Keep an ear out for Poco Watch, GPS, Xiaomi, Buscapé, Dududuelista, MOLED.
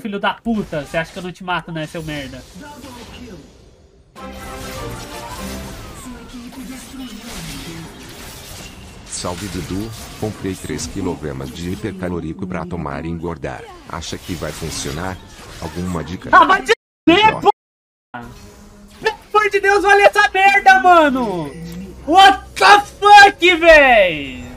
Filho da puta, você acha que eu não te mato, né, seu merda? Salve Dudu, comprei 3 kg de hipercalórico pra tomar e engordar. Acha que vai funcionar? Alguma dica? Ah, mas de pelo amor de Deus, olha essa merda, mano! What the fuck, véi!